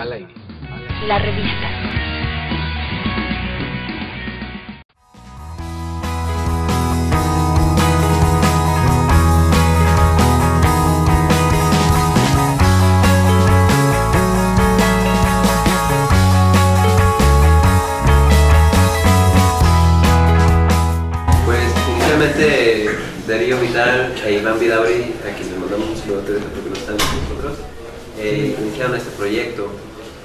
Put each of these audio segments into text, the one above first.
Mal aire. La revista. Darío Vidal e Iván Vidal, a quienes mandamos un saludo porque no están con nosotros, iniciaron este proyecto.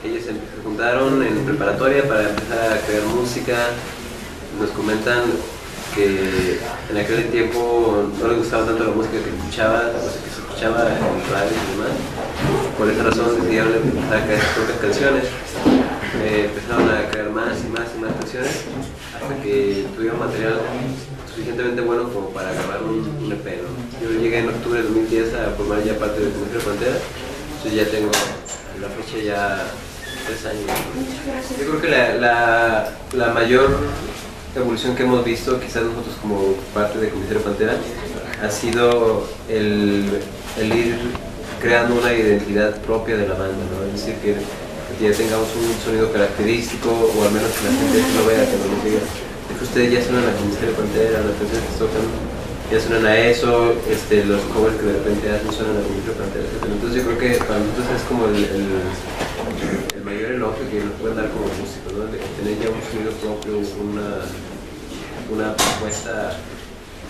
Ellos se juntaron en preparatoria para empezar a crear música. Nos comentan que en aquel tiempo no les gustaba tanto la música que escuchaba, la música que se escuchaba en radio y demás. Por esa razón decidieron empezar a crear sus propias canciones. Empezaron a crear más y más y más canciones hasta que tuvieron material suficientemente bueno como para grabar un EP, ¿no? Yo llegué en octubre de 2010 a formar ya parte del Comisario Pantera, entonces ya tengo en la fecha ya 3 años. Yo creo que la mayor evolución que hemos visto, quizás nosotros como parte del Comisario Pantera, ha sido el ir creando una identidad propia de la banda, ¿no? Es decir, que ya tengamos un sonido característico, o al menos que la gente lo vea, que no lo diga. Ustedes ya suenan a Comisario Pantera, las canciones que tocan ya suenan a eso, los covers que de repente hacen suenan a Comisario Pantera, etc. Entonces yo creo que para nosotros es como el mayor elogio que nos pueden dar como músicos, ¿no? De tener ya un sonido propio, una propuesta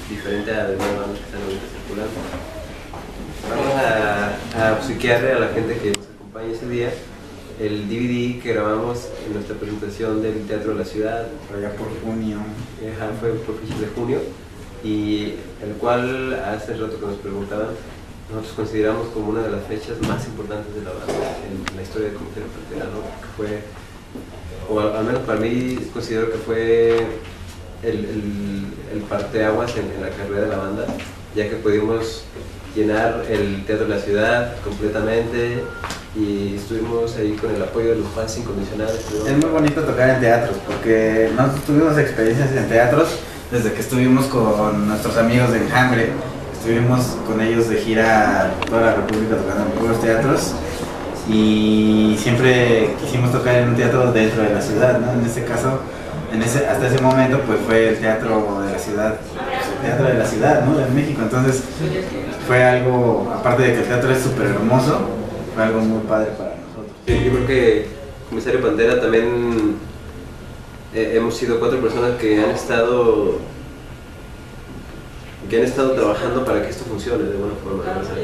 diferente a las bandas que están ahorita circulando. Vamos a obsequiarle a la gente que nos acompaña ese día el DVD que grabamos en nuestra presentación del Teatro de la Ciudad. Allá por junio. Fue por fines de junio, y el cual hace rato que nos preguntaban, nosotros consideramos como una de las fechas más importantes de la banda en la historia de Comisario Pantera, ¿no? Porque fue, o al menos para mí, considero que fue el parteaguas en la carrera de la banda, ya que pudimos llenar el Teatro de la Ciudad completamente. Y estuvimos ahí con el apoyo de los fans incondicionales. Es muy bonito tocar en teatros, porque nosotros tuvimos experiencias en teatros desde que estuvimos con nuestros amigos de Enjambre. Estuvimos con ellos de gira toda la república tocando en puros teatros, y siempre quisimos tocar en un teatro dentro de la ciudad, ¿no? En este caso, hasta ese momento pues fue el Teatro de la Ciudad, ¿no? En México. Entonces fue algo, aparte de que el teatro es súper hermoso, fue algo muy padre para nosotros. Sí, yo creo que Comisario Pantera también hemos sido 4 personas que han estado trabajando para que esto funcione de buena forma, ¿no? O sea,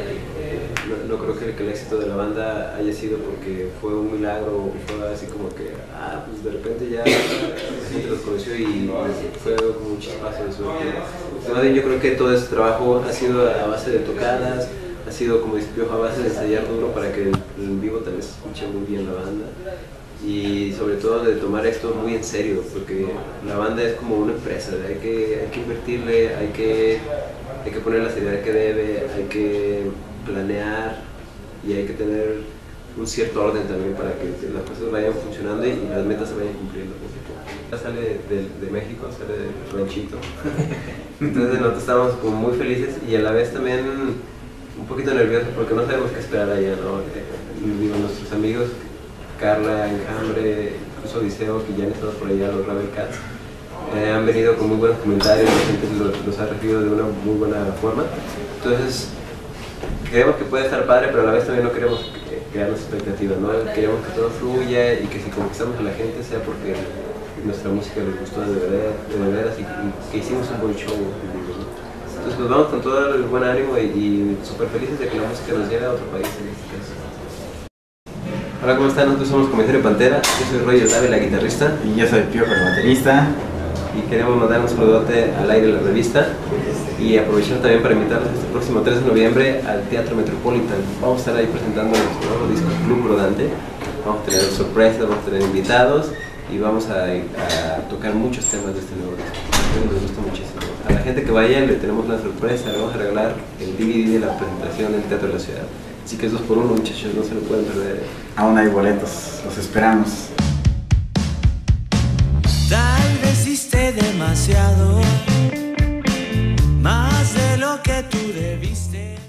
no creo que el éxito de la banda haya sido porque fue un milagro, fue así como que pues de repente ya se los conoció y fue como un chispazo de suerte. Yo creo que todo este trabajo ha sido a base de tocadas, ha sido, como dice Piojo, a base de ensayar duro para que en vivo también se escuche muy bien la banda, y sobre todo de tomar esto muy en serio, porque la banda es como una empresa, ¿verdad? Hay que invertirle, hay que poner la seriedad que debe, hay que planear y hay que tener un cierto orden también para que las cosas vayan funcionando y las metas se vayan cumpliendo. Sale de México, sale del ranchito, entonces nosotros estamos como muy felices y a la vez también un poquito nervioso porque no sabemos qué esperar allá, ¿no? Digo, nuestros amigos, Carla, Enjambre, incluso Odiseo, que ya han estado por allá, los Ravel Cats, han venido con muy buenos comentarios, la gente los ha recibido de una muy buena forma. Entonces, creemos que puede estar padre, pero a la vez también no queremos crear las expectativas, ¿no? Queremos que todo fluya y que si conquistamos a la gente sea porque nuestra música les gustó de verdad y que hicimos un buen show, ¿no? Entonces nos vamos con todo el buen ánimo y súper felices de que la música nos lleve a otro país en este caso. Hola, ¿cómo están? Nosotros somos Comisario Pantera. Yo soy Roger, la guitarrista. Y yo soy Piojo, el baterista. Y queremos mandar un saludote al aire de la revista. Y aprovechar también para invitarlos este próximo 3 de noviembre al Teatro Metropolitán. Vamos a estar ahí presentando nuestro nuevo disco Club Rodante. Vamos a tener sorpresas, vamos a tener invitados y vamos a tocar muchos temas de este nuevo disco. Nos gusta muchísimo. A la gente que vaya le tenemos una sorpresa, le vamos a regalar el DVD de la presentación del Teatro de la Ciudad. Así que es 2 por 1, muchachos, no se lo pueden perder. Aún hay boletos, los esperamos. Tal vez hiciste demasiado, más de lo que tú debiste.